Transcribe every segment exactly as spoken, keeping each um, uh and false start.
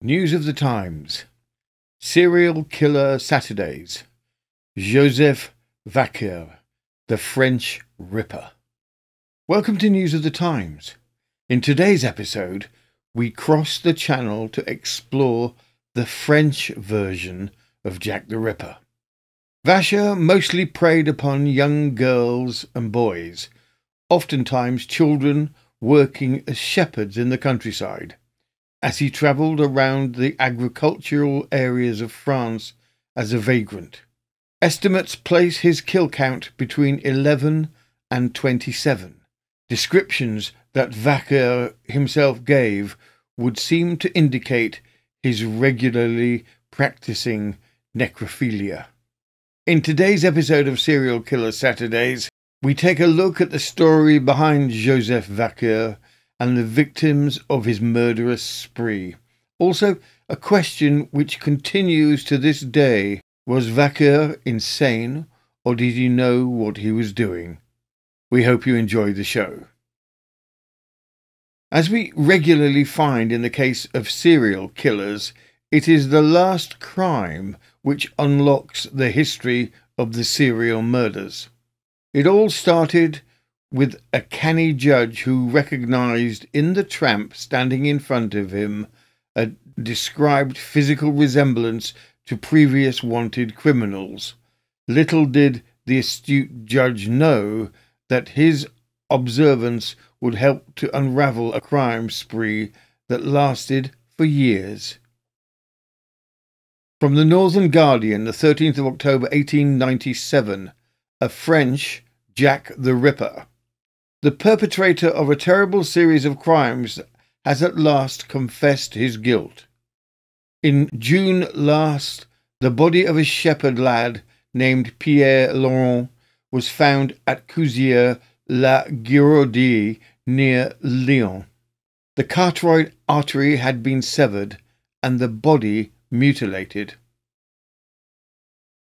News of the Times. Serial Killer Saturdays. Joseph Vacher, The French Ripper. Welcome to News of the Times. In today's episode, we cross the channel to explore the French version of Jack the Ripper. Vacher mostly preyed upon young girls and boys, oftentimes children working as shepherds in the countryside. As he travelled around the agricultural areas of France as a vagrant. Estimates place his kill count between eleven and twenty-seven. Descriptions that Vacher himself gave would seem to indicate his regularly practicing necrophilia. In today's episode of Serial Killer Saturdays, we take a look at the story behind Joseph Vacher and the victims of his murderous spree. Also, a question which continues to this day. Was Vacher insane, or did he know what he was doing? We hope you enjoy the show. As we regularly find in the case of serial killers, it is the last crime which unlocks the history of the serial murders. It all started with a canny judge who recognised in the tramp standing in front of him a described physical resemblance to previous wanted criminals. Little did the astute judge know that his observance would help to unravel a crime spree that lasted for years. From the Northern Guardian, the thirteenth of October eighteen ninety-seven, a French Jack the Ripper. The perpetrator of a terrible series of crimes has at last confessed his guilt. In June last, the body of a shepherd lad named Pierre Laurent was found at Cousier-la-Girodie near Lyon. The carotid artery had been severed and the body mutilated.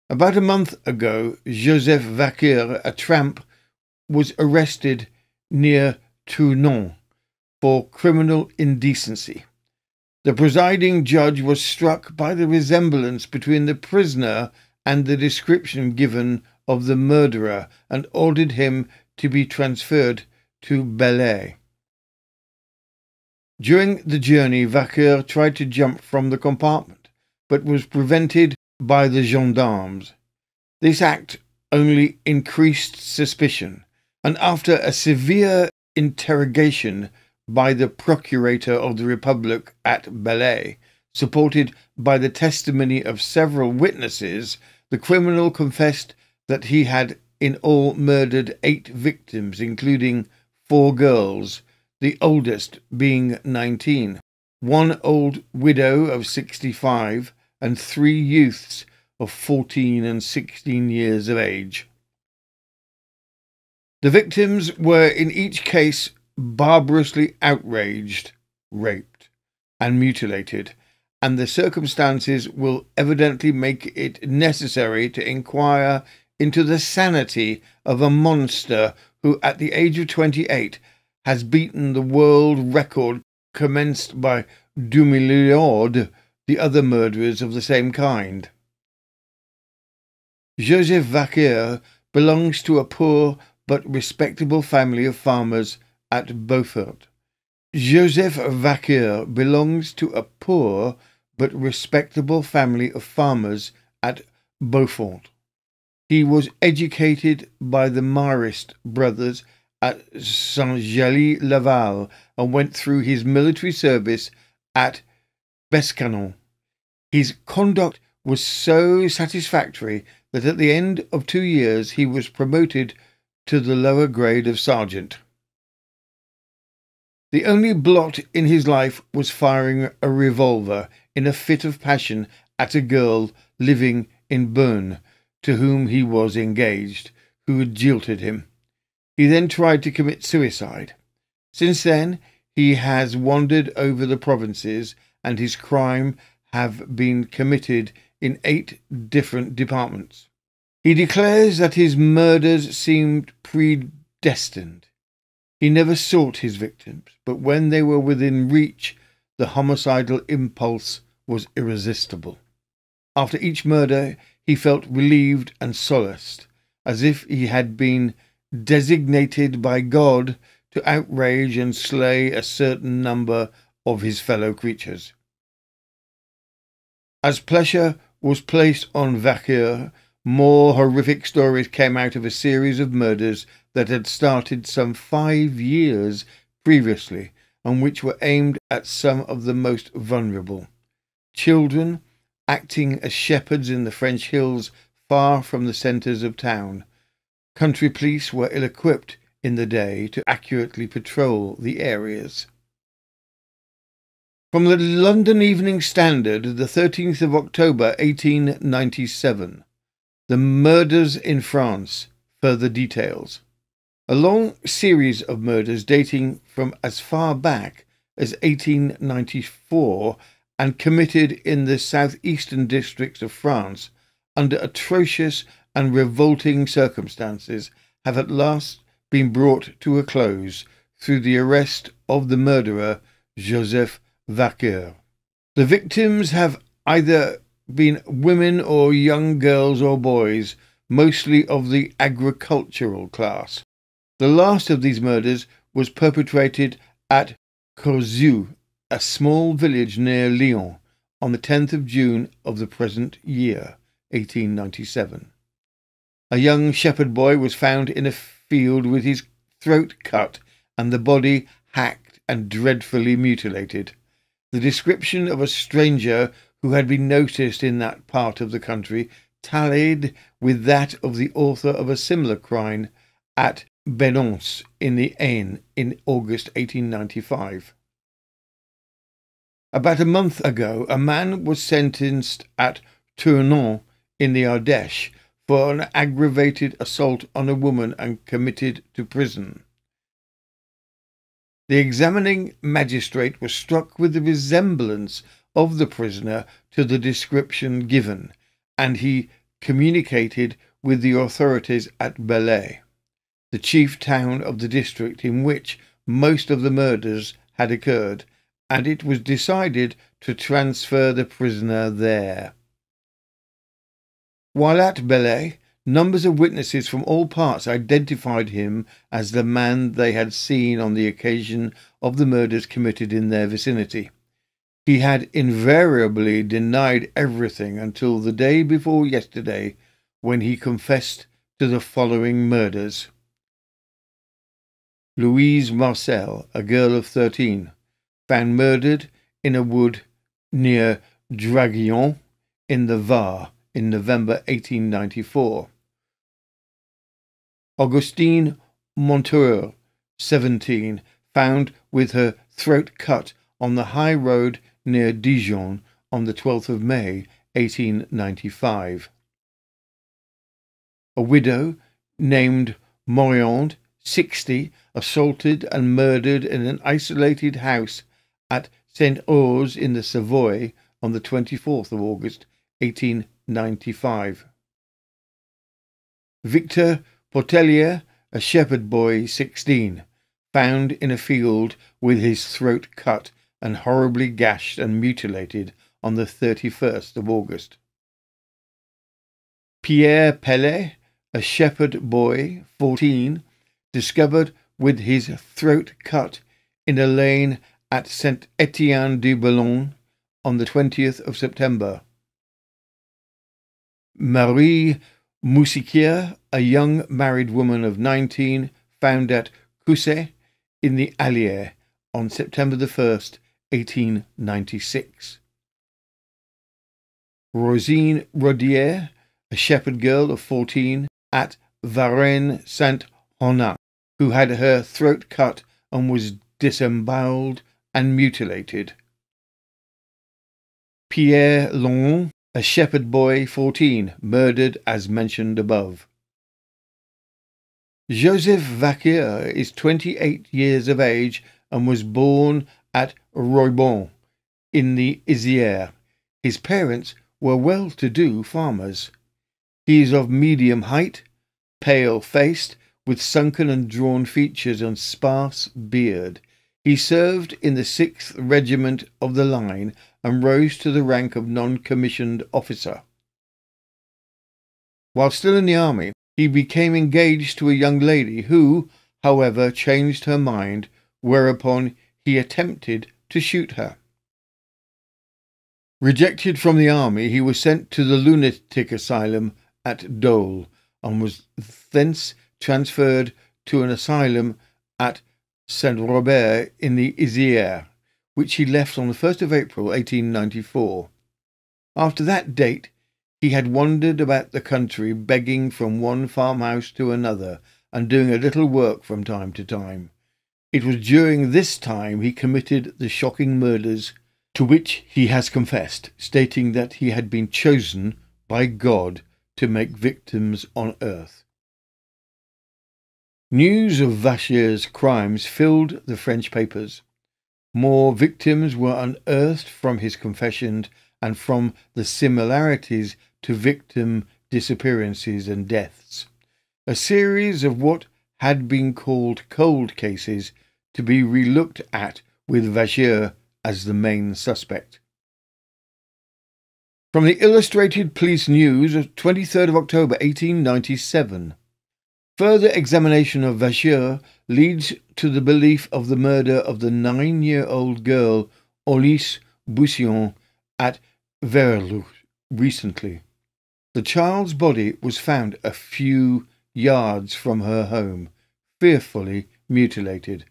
About a month ago, Joseph Vacher, a tramp, was arrested near Tournon for criminal indecency. The presiding judge was struck by the resemblance between the prisoner and the description given of the murderer and ordered him to be transferred to Belley. During the journey, Vacher tried to jump from the compartment, but was prevented by the gendarmes. This act only increased suspicion, and after a severe interrogation by the Procurator of the Republic at Belley, supported by the testimony of several witnesses, the criminal confessed that he had in all murdered eight victims, including four girls, the oldest being nineteen, one old widow of sixty-five, and three youths of fourteen and sixteen years of age. The victims were in each case barbarously outraged, raped, and mutilated, and the circumstances will evidently make it necessary to inquire into the sanity of a monster who, at the age of twenty-eight, has beaten the world record commenced by Dumillard, the other murderers of the same kind. Joseph Vacher belongs to a poor but respectable family of farmers at Beaufort. Joseph Vacher belongs to a poor but respectable family of farmers at Beaufort. He was educated by the Marist brothers at Saint-Gely-Laval and went through his military service at Besançon. His conduct was so satisfactory that at the end of two years he was promoted to the lower grade of sergeant. The only blot in his life was firing a revolver in a fit of passion at a girl living in Bern, to whom he was engaged, who had jilted him. He then tried to commit suicide. Since then, he has wandered over the provinces, and his crime have been committed in eight different departments. He declares that his murders seemed predestined. He never sought his victims, but when they were within reach, the homicidal impulse was irresistible. After each murder he felt relieved and solaced, as if he had been designated by God to outrage and slay a certain number of his fellow creatures. As pleasure was placed on Vacher, more horrific stories came out of a series of murders that had started some five years previously, and which were aimed at some of the most vulnerable. Children, acting as shepherds in the French hills far from the centres of town. Country police were ill-equipped in the day to accurately patrol the areas. From the London Evening Standard, the thirteenth of October eighteen ninety-seven. The murders in France. Further details. A long series of murders dating from as far back as eighteen ninety-four and committed in the southeastern districts of France under atrocious and revolting circumstances have at last been brought to a close through the arrest of the murderer Joseph Vacher. The victims have either been women or young girls or boys, mostly of the agricultural class. The last of these murders was perpetrated at Corzu, a small village near Lyon, on the tenth of June of the present year, eighteen ninety-seven. A young shepherd boy was found in a field with his throat cut and the body hacked and dreadfully mutilated. The description of a stranger who had been noticed in that part of the country tallied with that of the author of a similar crime at Benance in the Aisne in August eighteen ninety-five. About a month ago, a man was sentenced at Tournon in the Ardèche for an aggravated assault on a woman and committed to prison. The examining magistrate was struck with the resemblance of the prisoner to the description given, and he communicated with the authorities at Belley, the chief town of the district in which most of the murders had occurred, and it was decided to transfer the prisoner there. While at Belley, numbers of witnesses from all parts identified him as the man they had seen on the occasion of the murders committed in their vicinity. He had invariably denied everything until the day before yesterday, when he confessed to the following murders. Louise Marcel, a girl of thirteen, found murdered in a wood near Draguignan in the Var in November eighteen ninety-four. Augustine Monteur, seventeen, found with her throat cut on the high road near Dijon on the twelfth of May eighteen ninety-five. A widow named Moriand, sixty, assaulted and murdered in an isolated house at Saint-Ours in the Savoy on the twenty-fourth of August eighteen ninety-five. Victor Portelier, a shepherd boy, sixteen, found in a field with his throat cut and horribly gashed and mutilated on the thirty-first of August. Pierre Laurent, a shepherd boy, fourteen, discovered with his throat cut in a lane at Saint-Étienne-de-Boulogne on the twentieth of September. Marie Moussiquier, a young married woman of nineteen, found at Cousier in the Isère on September the first, eighteen ninety-six. Rosine Rodier, a shepherd girl of fourteen, at Varennes-Saint-Honat, who had her throat cut and was disembowelled and mutilated. Pierre Laurent, a shepherd boy, fourteen, murdered as mentioned above. Joseph Vacher is twenty-eight years of age and was born at Roybon in the Isère. His parents were well-to-do farmers. He is of medium height, pale-faced, with sunken and drawn features and sparse beard. He served in the sixth Regiment of the Line and rose to the rank of non-commissioned officer. While still in the army, he became engaged to a young lady who, however, changed her mind, whereupon he attempted to shoot her. Rejected from the army, he was sent to the lunatic asylum at Dole and was thence transferred to an asylum at Saint Robert in the Isère, which he left on the first of April eighteen ninety-four. After that date, he had wandered about the country, begging from one farmhouse to another and doing a little work from time to time. It was during this time he committed the shocking murders to which he has confessed, stating that he had been chosen by God to make victims on earth. News of Vacher's crimes filled the French papers. More victims were unearthed from his confessions and from the similarities to victim disappearances and deaths. A series of what had been called cold cases to be relooked at, with Vacher as the main suspect. From the Illustrated Police News of twenty-third of October eighteen ninety-seven. Further examination of Vacher leads to the belief of the murder of the nine-year-old girl Olise Boussillon at Verlux recently. The child's body was found a few yards from her home, fearfully mutilated.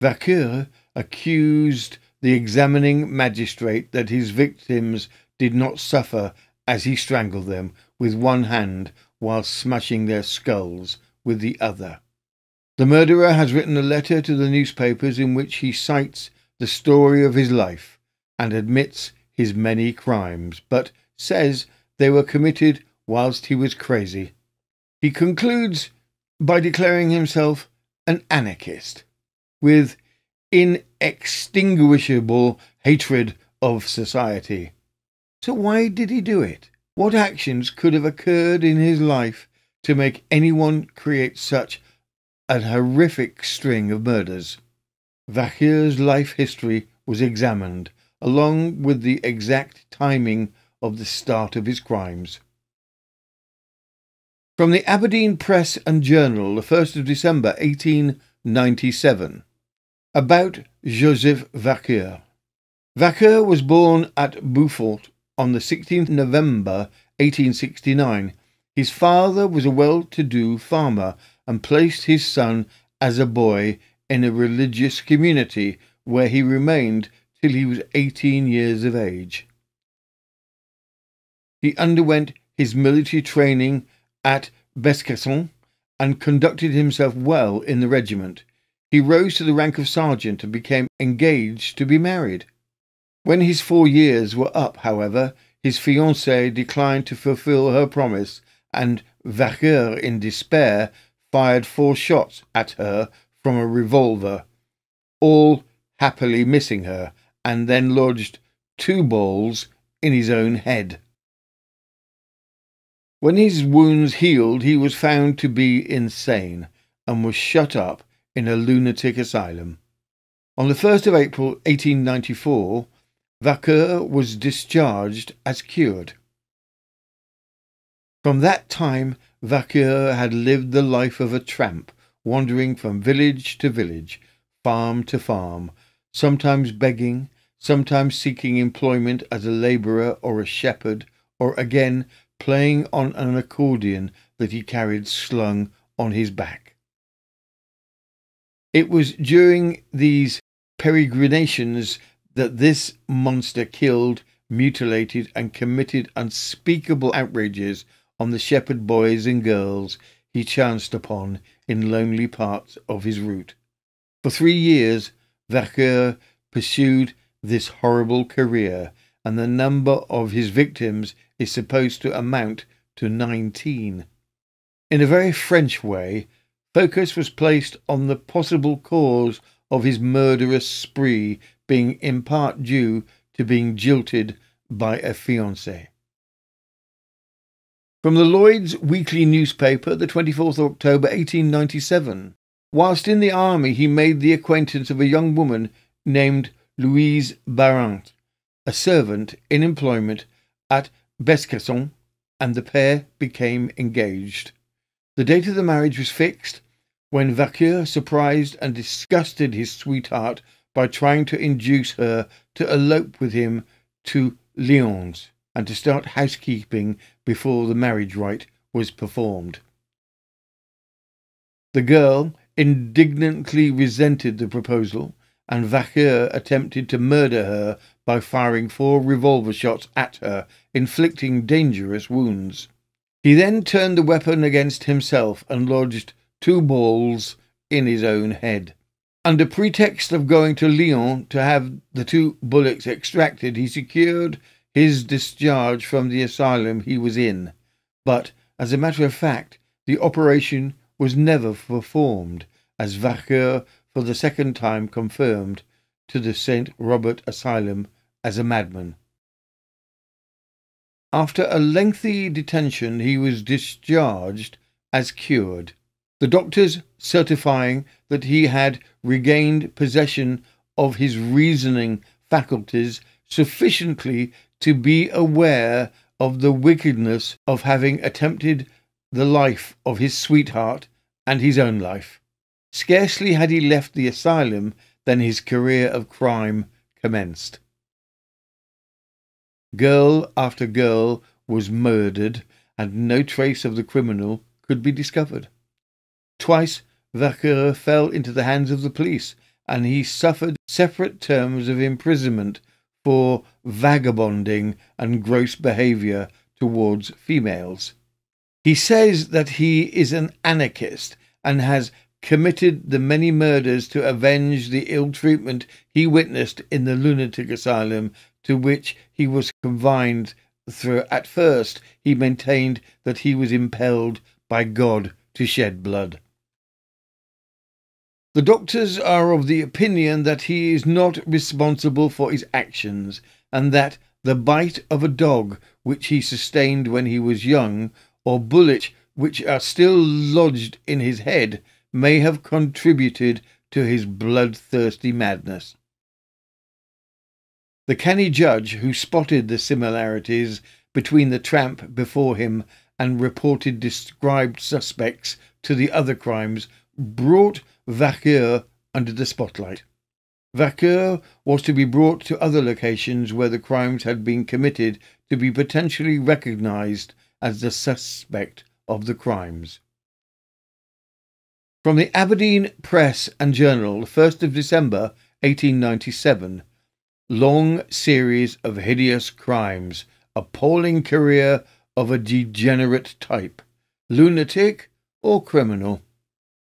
Vacher accused the examining magistrate that his victims did not suffer as he strangled them with one hand while smashing their skulls with the other. The murderer has written a letter to the newspapers in which he cites the story of his life and admits his many crimes, but says they were committed whilst he was crazy. He concludes by declaring himself an anarchist, with inextinguishable hatred of society. So why did he do it? What actions could have occurred in his life to make anyone create such an horrific string of murders? Vacher's life history was examined, along with the exact timing of the start of his crimes. From the Aberdeen Press and Journal, the first of December eighteen ninety-seven. About Joseph Vacher. Vacher was born at Beaufort on the sixteenth of November eighteen sixty-nine. His father was a well-to-do farmer and placed his son as a boy in a religious community where he remained till he was eighteen years of age. He underwent his military training at Besançon and conducted himself well in the regiment. He rose to the rank of sergeant and became engaged to be married. When his four years were up, however, his fiancée declined to fulfill her promise, and Vacher, in despair, fired four shots at her from a revolver, all happily missing her, and then lodged two balls in his own head. When his wounds healed, he was found to be insane and was shut up in a lunatic asylum. On the first of April eighteen ninety-four, Vacher was discharged as cured. From that time, Vacher had lived the life of a tramp, wandering from village to village, farm to farm, sometimes begging, sometimes seeking employment as a labourer or a shepherd, or again playing on an accordion that he carried slung on his back. It was during these peregrinations that this monster killed, mutilated, and committed unspeakable outrages on the shepherd boys and girls he chanced upon in lonely parts of his route. For three years, Vacher pursued this horrible career, and the number of his victims is supposed to amount to nineteen. In a very French way, focus was placed on the possible cause of his murderous spree being in part due to being jilted by a fiancée. From the Lloyd's Weekly newspaper, the twenty-fourth of October eighteen ninety-seven, Whilst in the army, he made the acquaintance of a young woman named Louise Marcel, a servant in employment at Besançon, and the pair became engaged. The date of the marriage was fixed, when Vacher surprised and disgusted his sweetheart by trying to induce her to elope with him to Lyon, and to start housekeeping before the marriage rite was performed. The girl indignantly resented the proposal, and Vacher attempted to murder her by firing four revolver shots at her, inflicting dangerous wounds. He then turned the weapon against himself and lodged two balls in his own head. Under pretext of going to Lyon to have the two bullets extracted, he secured his discharge from the asylum he was in, but, as a matter of fact, the operation was never performed, as Vacher for the second time confirmed, to the Saint Robert Asylum as a madman. After a lengthy detention, he was discharged as cured, the doctors certifying that he had regained possession of his reasoning faculties sufficiently to be aware of the wickedness of having attempted the life of his sweetheart and his own life. Scarcely had he left the asylum than his career of crime commenced. Girl after girl was murdered, and no trace of the criminal could be discovered. Twice Vacher fell into the hands of the police, and he suffered separate terms of imprisonment for vagabonding and gross behaviour towards females. He says that he is an anarchist and has committed the many murders to avenge the ill treatment he witnessed in the lunatic asylum to which he was confined, though at first he maintained that he was impelled by God to shed blood. The doctors are of the opinion that he is not responsible for his actions, and that the bite of a dog which he sustained when he was young, or bullets which are still lodged in his head, may have contributed to his bloodthirsty madness. The canny judge, who spotted the similarities between the tramp before him and reported described suspects to the other crimes, brought Vacher under the spotlight. Vacher was to be brought to other locations where the crimes had been committed to be potentially recognized as the suspect of the crimes. From the Aberdeen Press and Journal, first of December, eighteen ninety-seven, long series of hideous crimes, appalling career of a degenerate type, lunatic or criminal.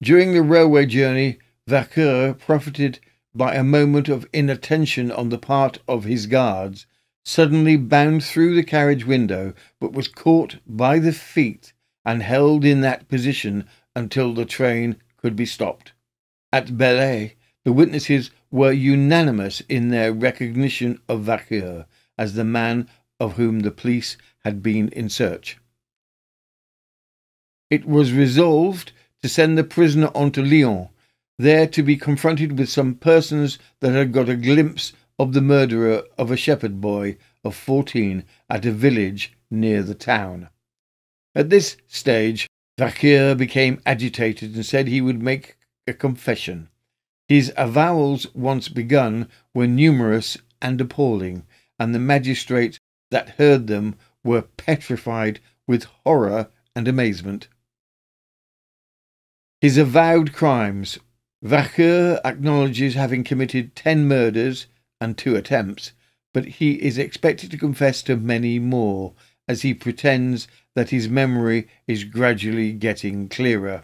During the railway journey, Vacher profited by a moment of inattention on the part of his guards, suddenly bound through the carriage window, but was caught by the feet and held in that position until the train could be stopped. At Belley, the witnesses were unanimous in their recognition of Vacher as the man of whom the police had been in search. It was resolved to send the prisoner on to Lyon, there to be confronted with some persons that had got a glimpse of the murderer of a shepherd boy of fourteen at a village near the town. At this stage, Vacher became agitated and said he would make a confession. His avowals, once begun, were numerous and appalling, and the magistrates that heard them were petrified with horror and amazement. His avowed crimes. Vacher acknowledges having committed ten murders and two attempts, but he is expected to confess to many more, as he pretends that his memory is gradually getting clearer.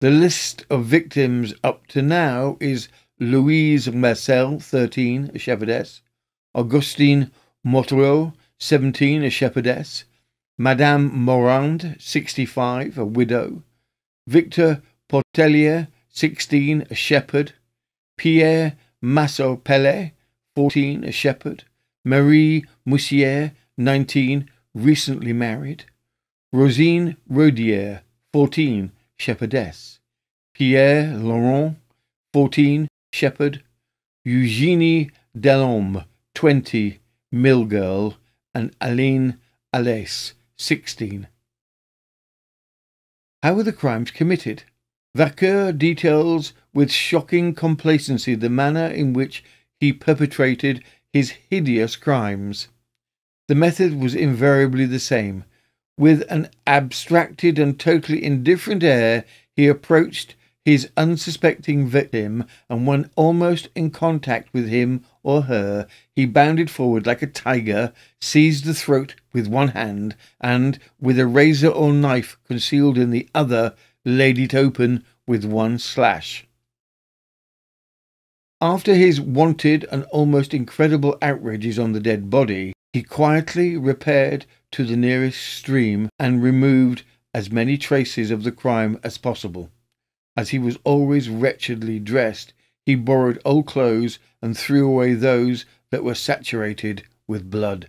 The list of victims up to now is Louise Marcel, thirteen, a shepherdess; Augustine Monteur, seventeen, a shepherdess; Madame Moriand, sixty-five, a widow; Victor Portelier, sixteen, a shepherd; Pierre Laurent, fourteen, a shepherd; Marie Moussiquier, nineteen, recently married; Rosine Rodier, fourteen, shepherdess; Pierre Laurent, fourteen, shepherd; Eugénie Delhomme, twenty, mill girl; and Aline Alès, sixteen. How were the crimes committed? Vacher details with shocking complacency the manner in which he perpetrated his hideous crimes. The method was invariably the same. With an abstracted and totally indifferent air, he approached his unsuspecting victim, and when almost in contact with him or her, he bounded forward like a tiger, seized the throat with one hand, and, with a razor or knife concealed in the other, laid it open with one slash. After his wanted and almost incredible outrages on the dead body, he quietly repaired to the nearest stream and removed as many traces of the crime as possible. As he was always wretchedly dressed, he borrowed old clothes and threw away those that were saturated with blood.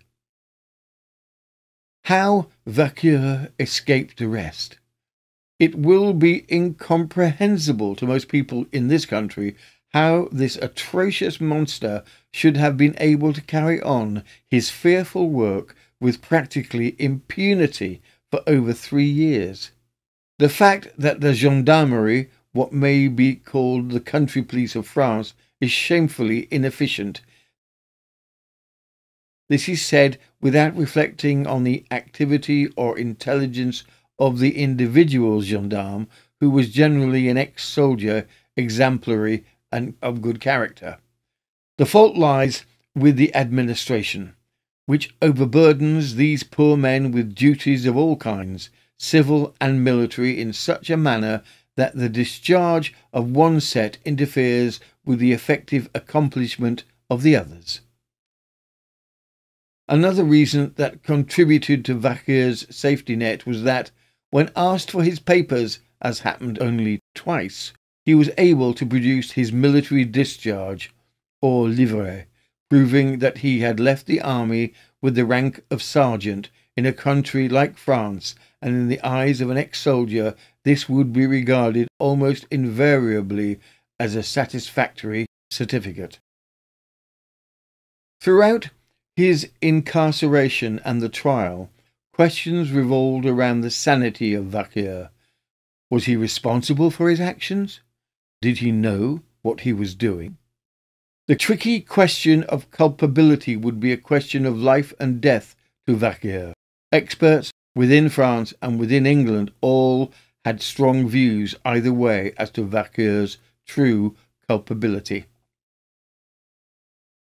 How Vacher escaped arrest? It will be incomprehensible to most people in this country how this atrocious monster should have been able to carry on his fearful work with practically impunity for over three years. The fact that the gendarmerie, what may be called the country police of France, is shamefully inefficient. This is said without reflecting on the activity or intelligence of the individual gendarme, who was generally an ex-soldier, exemplary and of good character. The fault lies with the administration, which overburdens these poor men with duties of all kinds, civil and military, in such a manner that the discharge of one set interferes with the effective accomplishment of the others. Another reason that contributed to Vacher's safety net was that, when asked for his papers, as happened only twice, he was able to produce his military discharge, or livret, proving that he had left the army with the rank of sergeant in a country like France, and in the eyes of an ex-soldier this would be regarded almost invariably as a satisfactory certificate. Throughout his incarceration and the trial, questions revolved around the sanity of Vacher. Was he responsible for his actions? Did he know what he was doing? The tricky question of culpability would be a question of life and death to Vacher. Experts within France and within England all had strong views either way as to Vacher's true culpability.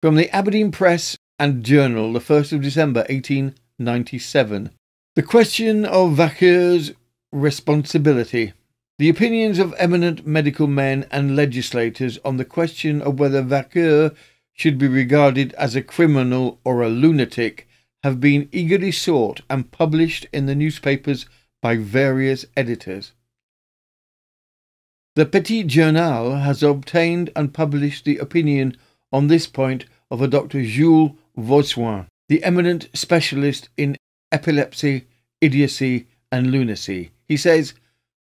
From the Aberdeen Press and Journal, the first of December eighteen ninety-seven. The question of Vacher's responsibility. The opinions of eminent medical men and legislators on the question of whether Vacher should be regarded as a criminal or a lunatic have been eagerly sought and published in the newspapers by various editors. The Petit Journal has obtained and published the opinion on this point of a Doctor Jules Vaussoin, the eminent specialist in epilepsy, idiocy, and lunacy. He says,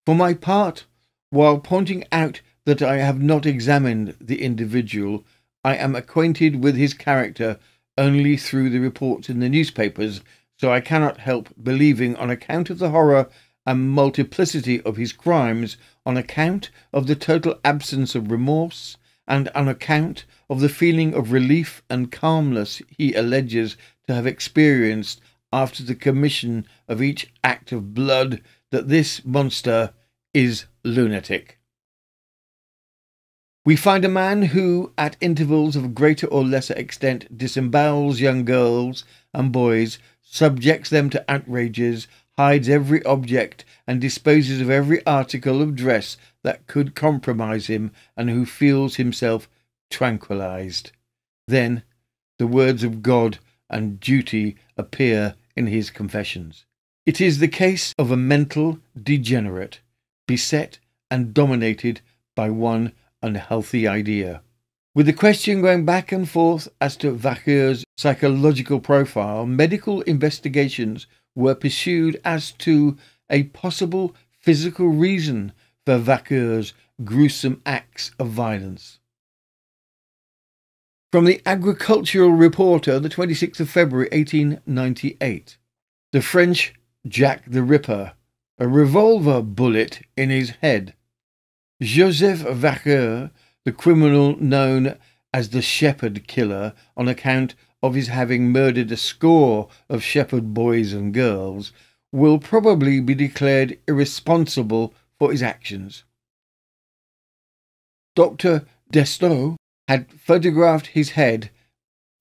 "For my part, while pointing out that I have not examined the individual, I am acquainted with his character only through the reports in the newspapers, so I cannot help believing, on account of the horror and multiplicity of his crimes, on account of the total absence of remorse, and on account of the feeling of relief and calmness he alleges to have experienced after the commission of each act of blood, that this monster is lunatic." We find a man who, at intervals of greater or lesser extent, disembowels young girls and boys, subjects them to outrages, hides every object, and disposes of every article of dress that could compromise him, and who feels himself tranquilized. Then the words of God and duty appear in his confessions. It is the case of a mental degenerate, beset and dominated by one unhealthy idea. With the question going back and forth as to Vacher's psychological profile, medical investigations were pursued as to a possible physical reason for Vacher's gruesome acts of violence. From the Agricultural Reporter, the twenty-sixth of February, eighteen ninety-eight. The French Jack the Ripper, a revolver bullet in his head. Joseph Vacher, the criminal known as the shepherd killer on account of his having murdered a score of shepherd boys and girls, will probably be declared irresponsible for his actions. Doctor Destaux had photographed his head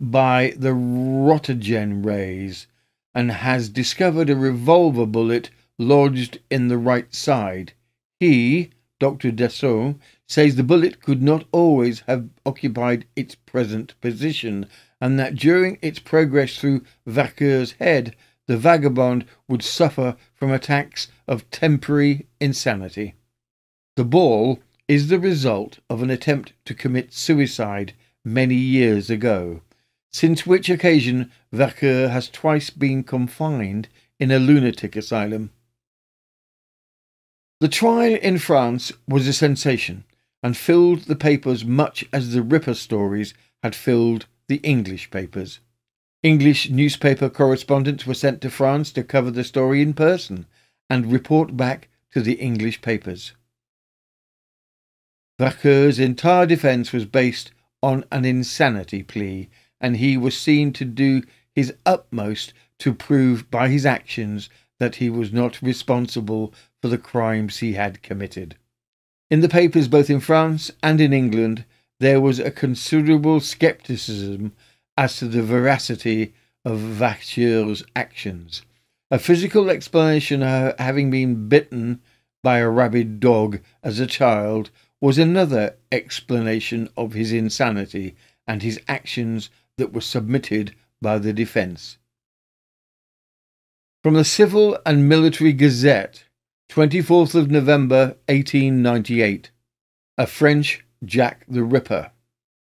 by the rotogen rays and has discovered a revolver bullet lodged in the right side. He, Doctor Destaux, says the bullet could not always have occupied its present position, and that during its progress through Vacher's head, the vagabond would suffer from attacks of temporary insanity. The ball is the result of an attempt to commit suicide many years ago, since which occasion Vacher has twice been confined in a lunatic asylum. The trial in France was a sensation and filled the papers much as the Ripper stories had filled the English papers. English newspaper correspondents were sent to France to cover the story in person and report back to the English papers. Vacher's entire defence was based on an insanity plea, and he was seen to do his utmost to prove by his actions that he was not responsible for the crimes he had committed. In the papers both in France and in England, there was a considerable scepticism as to the veracity of Vacher's actions, a physical explanation of having been bitten by a rabid dog as a child was another explanation of his insanity and his actions that were submitted by the defence. From the Civil and Military Gazette, twenty-fourth of November, eighteen ninety-eight, a French Jack the Ripper.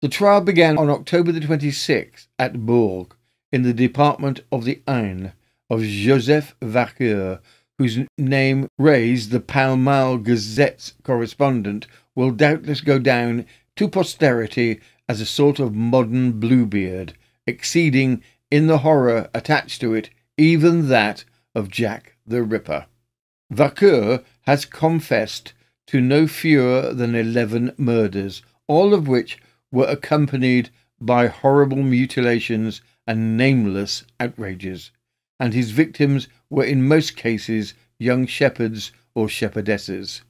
The trial began on October the twenty-sixth at Bourg, in the department of the Aisne, of Joseph Vacher, whose name raised the Pall Mall Gazette's correspondent, will doubtless go down to posterity as a sort of modern Bluebeard, exceeding in the horror attached to it even that of Jack the Ripper. Vacher has confessed to no fewer than eleven murders, all of which were accompanied by horrible mutilations and nameless outrages, and his victims were in most cases young shepherds or shepherdesses.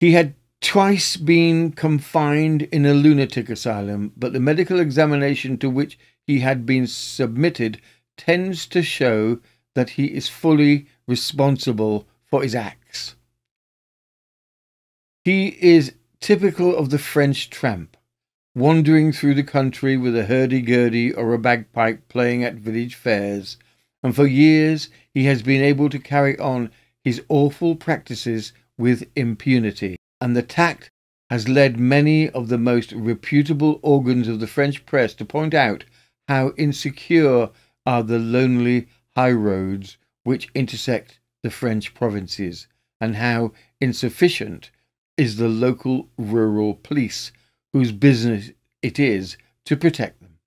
He had twice been confined in a lunatic asylum, but the medical examination to which he had been submitted tends to show that he is fully responsible for his acts. He is typical of the French tramp, wandering through the country with a hurdy-gurdy or a bagpipe playing at village fairs, and for years he has been able to carry on his awful practices with impunity, and the tact has led many of the most reputable organs of the French press to point out how insecure are the lonely high roads which intersect the French provinces, and how insufficient is the local rural police, whose business it is to protect them.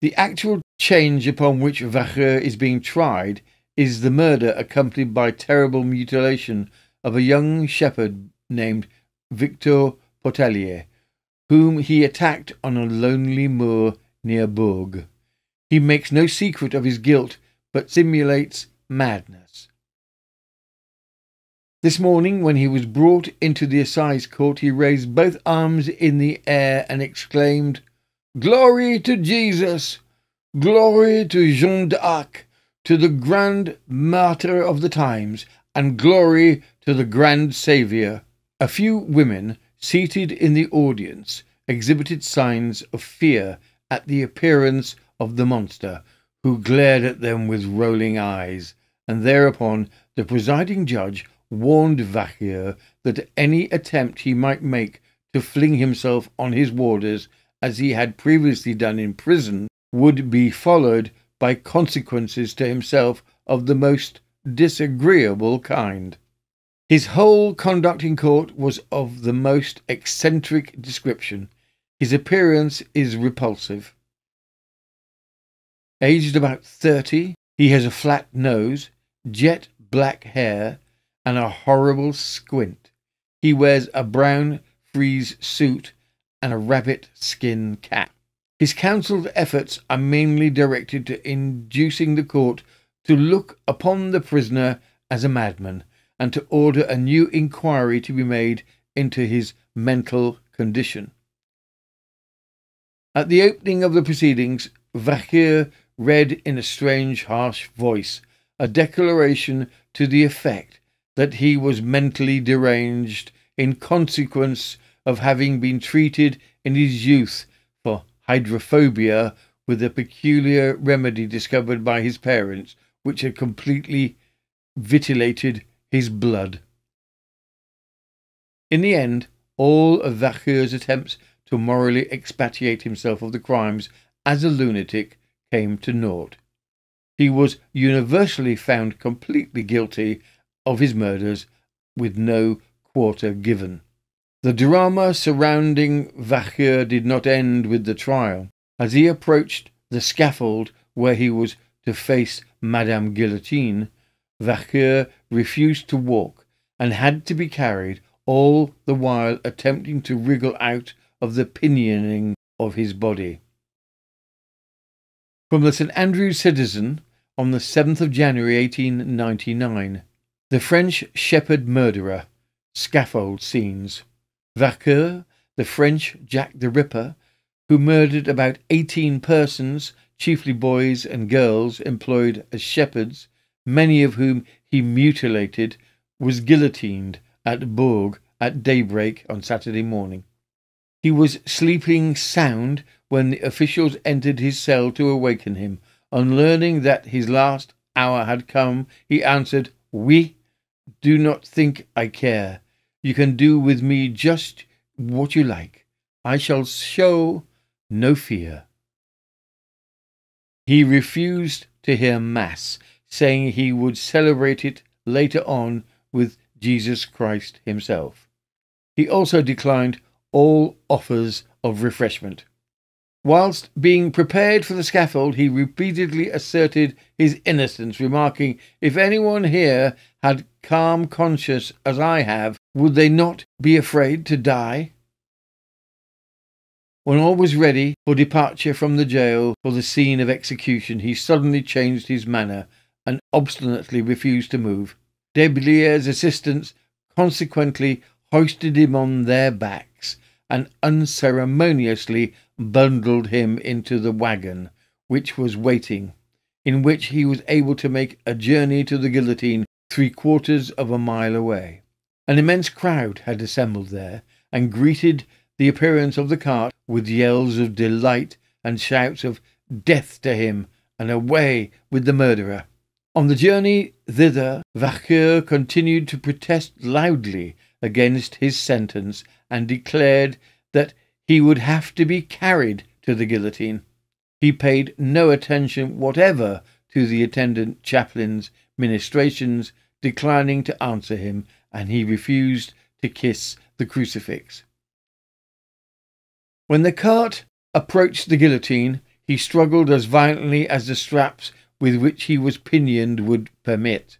The actual charge upon which Vacher is being tried is the murder accompanied by terrible mutilation of a young shepherd named Victor Portelier, whom he attacked on a lonely moor near Bourg. He makes no secret of his guilt, but simulates madness. This morning, when he was brought into the assize court, he raised both arms in the air and exclaimed, "Glory to Jesus! Glory to Jeanne d'Arc, to the grand martyr of the times, and glory to the grand saviour." A few women seated in the audience exhibited signs of fear at the appearance of the monster, who glared at them with rolling eyes, and thereupon the presiding judge warned Vacher that any attempt he might make to fling himself on his warders, as he had previously done in prison, would be followed by consequences to himself of the most disagreeable kind. His whole conduct in court was of the most eccentric description. His appearance is repulsive. Aged about thirty, he has a flat nose, jet black hair, and a horrible squint. He wears a brown frieze suit and a rabbit-skin cap. His counsel's efforts are mainly directed to inducing the court to look upon the prisoner as a madman, and to order a new inquiry to be made into his mental condition. At the opening of the proceedings, Vacher read in a strange, harsh voice a declaration to the effect that he was mentally deranged in consequence of having been treated in his youth for hydrophobia with a peculiar remedy discovered by his parents, which had completely vitiated his blood. In the end, all of Vacher's attempts to morally expatriate himself of the crimes as a lunatic came to naught. He was universally found completely guilty of his murders, with no quarter given. The drama surrounding Vacher did not end with the trial. As he approached the scaffold where he was to face Madame Guillotine, Vacher refused to walk and had to be carried, all the while attempting to wriggle out of the pinioning of his body. From the Saint Andrew Citizen, on the seventh of January eighteen ninety-nine, The French Shepherd Murderer, Scaffold Scenes. Vacher, the French Jack the Ripper, who murdered about eighteen persons, chiefly boys and girls employed as shepherds, many of whom he mutilated, was guillotined at Bourg at daybreak on Saturday morning. He was sleeping sound when the officials entered his cell to awaken him. On learning that his last hour had come, he answered, "Oui, do not think I care. You can do with me just what you like. I shall show no fear." He refused to hear Mass, saying he would celebrate it later on with Jesus Christ himself. He also declined all offers of refreshment. Whilst being prepared for the scaffold, he repeatedly asserted his innocence, remarking, "If anyone here had calm conscience as I have, would they not be afraid to die?" When all was ready for departure from the jail for the scene of execution, he suddenly changed his manner and obstinately refused to move. Desbillier's assistants consequently hoisted him on their backs and unceremoniously bundled him into the wagon, which was waiting, in which he was able to make a journey to the guillotine three quarters of a mile away. An immense crowd had assembled there, and greeted the appearance of the cart with yells of delight and shouts of "Death to him!" and "Away with the murderer!" On the journey thither, Vacher continued to protest loudly against his sentence, and declared that he would have to be carried to the guillotine. He paid no attention whatever to the attendant chaplain's ministrations, declining to answer him, and he refused to kiss the crucifix. When the cart approached the guillotine, he struggled as violently as the straps with which he was pinioned would permit,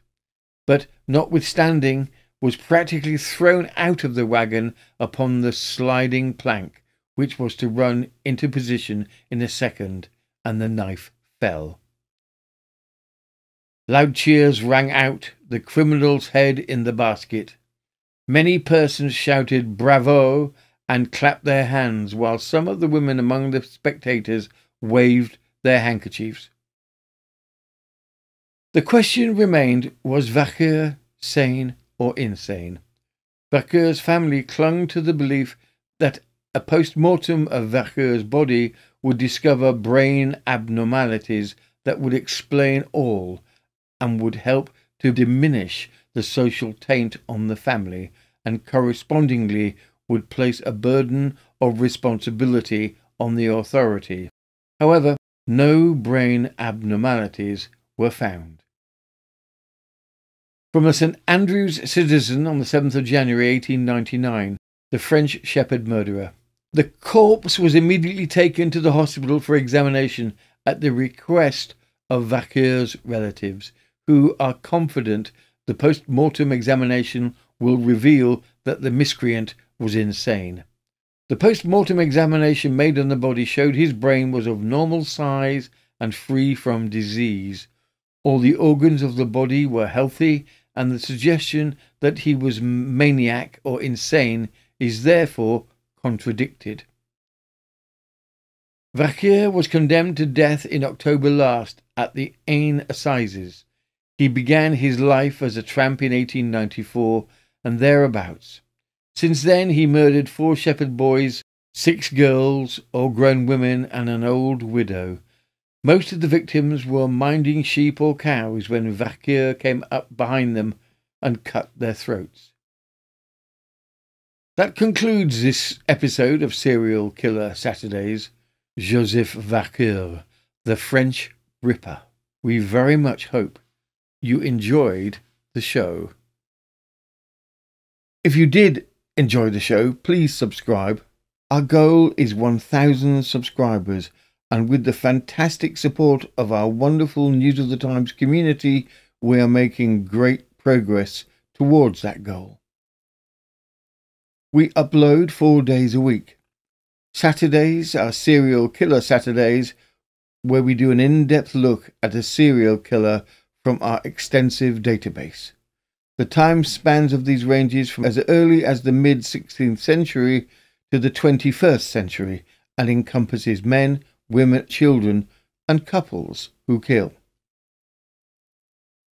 but notwithstanding was practically thrown out of the wagon upon the sliding plank, which was to run into position in a second, and the knife fell. Loud cheers rang out, the criminal's head in the basket. Many persons shouted "Bravo!" and clapped their hands, while some of the women among the spectators waved their handkerchiefs. The question remained, was Vacher sane or insane? Vacher's family clung to the belief that a post-mortem of Vacher's body would discover brain abnormalities that would explain all, and would help to diminish the social taint on the family, and correspondingly would place a burden of responsibility on the authority. However, no brain abnormalities were found. From the Saint Andrew's Citizen on the seventh of January eighteen ninety-nine, the French shepherd murderer. The corpse was immediately taken to the hospital for examination at the request of Vacher's relatives, who are confident the post-mortem examination will reveal that the miscreant was insane. The post-mortem examination made on the body showed his brain was of normal size and free from disease. All the organs of the body were healthy, and the suggestion that he was maniac or insane is therefore contradicted. Vacher was condemned to death in October last at the Aisne Assizes. He began his life as a tramp in eighteen ninety-four and thereabouts. Since then he murdered four shepherd boys, six girls, all grown women, and an old widow. Most of the victims were minding sheep or cows when Vacher came up behind them and cut their throats. That concludes this episode of Serial Killer Saturdays. Joseph Vacher, the French Ripper. We very much hope you enjoyed the show. If you did enjoy the show, please subscribe. Our goal is one thousand subscribers, and with the fantastic support of our wonderful News of the Times community, we are making great progress towards that goal. We upload four days a week. Saturdays are Serial Killer Saturdays, where we do an in-depth look at a serial killer from our extensive database. The time spans of these ranges from as early as the mid-sixteenth century to the twenty-first century, and encompasses men, women, children, and couples who kill.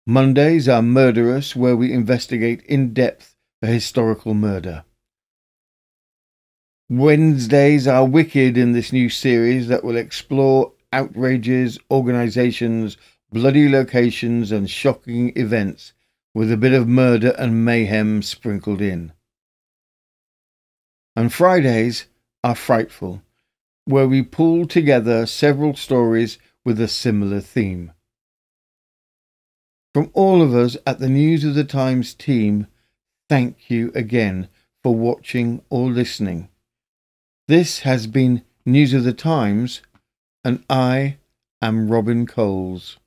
Mondays are Murderous, where we investigate in depth a historical murder. Wednesdays are Wicked in this new series that will explore outrages, organisations, bloody locations and shocking events, with a bit of murder and mayhem sprinkled in. And Fridays are Frightful, where we pull together several stories with a similar theme. From all of us at the News of the Times team, thank you again for watching or listening. This has been News of the Times, and I am Robin Coles.